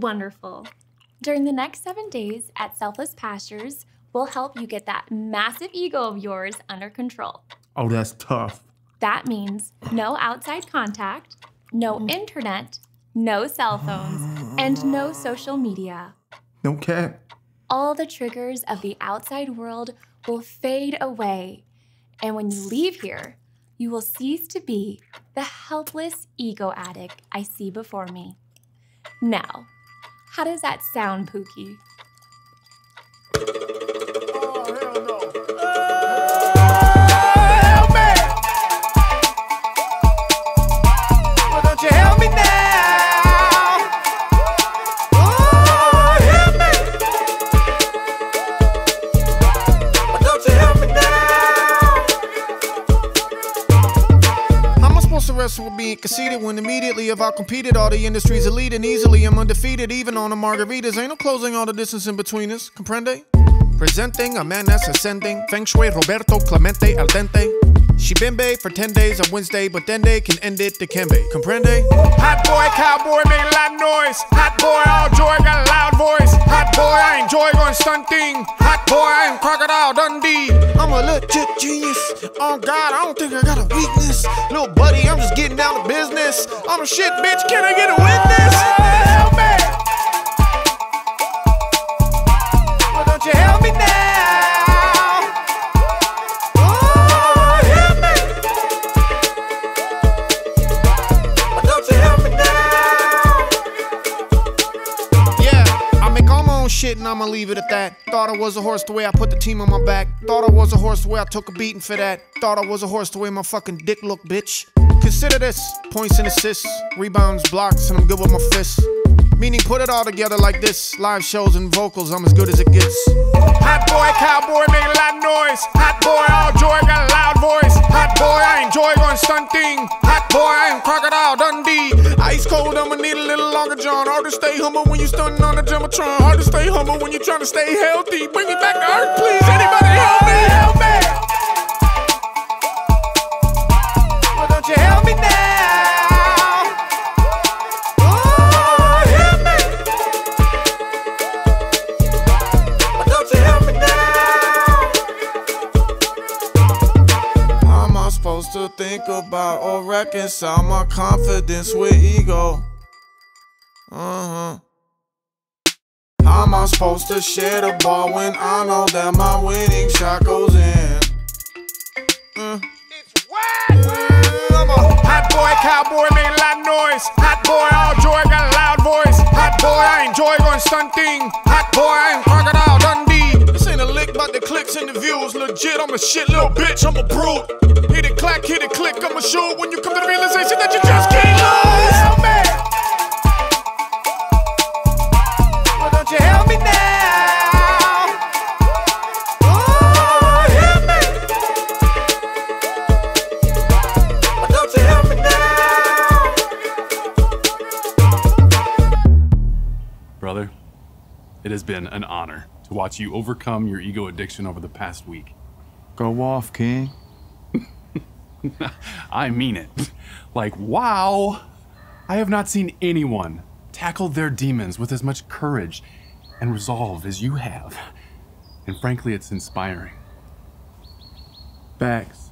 wonderful. During the next 7 days at Selfless Pastures, we'll help you get that massive ego of yours under control. Oh, that's tough. That means no outside contact, no internet, no cell phones, and no social media. No cat. All the triggers of the outside world will fade away. And when you leave here, you will cease to be the helpless ego addict I see before me. Now, how does that sound, Pookie? With being conceited when immediately if I competed, all the industry's elite and easily I'm undefeated, even on the margaritas. Ain't no closing all the distance in between us, comprende? Presenting a man that's ascending, Feng Shui Roberto Clemente al dente. She bimbe for 10 days on Wednesday, but then they can end it, the Kembe, comprende? Hot boy, cowboy, make a loud noise. Hot boy, all joy, got a loud voice. Hot boy, I enjoy going stunting. Hot boy, I am Crocodile Dundee. I'm a legit genius. Oh God, I don't think I got a weakness. Little buddy, I'm just getting down to business. I'm a shit bitch, can I get a witness? Help me. Well, don't you help me now? Shit, and I'ma leave it at that. Thought I was a horse the way I put the team on my back. Thought I was a horse the way I took a beating for that. Thought I was a horse the way my fucking dick looked, bitch. Consider this, points and assists, rebounds, blocks, and I'm good with my fists. Meaning put it all together like this, live shows and vocals, I'm as good as it gets. Hot boy, cowboy, make a loud noise. Hot boy, all joy, got a loud voice. Hot boy, I enjoy going stunting. Hot boy, I am Crocodile Dundee. Ice cold, I'ma need a little longer, John. Hard to stay humble when you stunting on the Jumbotron. Hard to stay humble when you trying to stay healthy. Bring me back to earth, please. Anybody help me? Help me. Well, don't you help me now? To think about or reconcile my confidence with ego. How am I supposed to share the ball when I know that my winning shot goes in? It's wet. I'm a hot boy, cowboy, make a loud noise. Hot boy, all joy, got a loud voice. Hot boy, I enjoy going stunting. Hot boy, I am Crocodile Dundee. This ain't a lick but the clicks and the views. Legit, I'm a shit little bitch, I'm a brute. Hit it clack, hit it click, I'ma shoot when you come to the realization that you just can't lose. Help me. Well, don't you help me now? Oh, help me. Well, don't you help me now? Brother, it has been an honor to watch you overcome your ego addiction over the past week. Go off, King. I mean it. Like, wow! I have not seen anyone tackle their demons with as much courage and resolve as you have. And frankly, it's inspiring. Facts.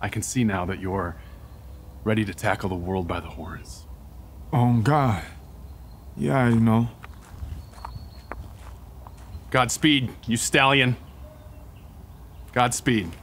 I can see now that you're ready to tackle the world by the horns. Oh, God. Yeah, I know. Godspeed, you stallion. Godspeed.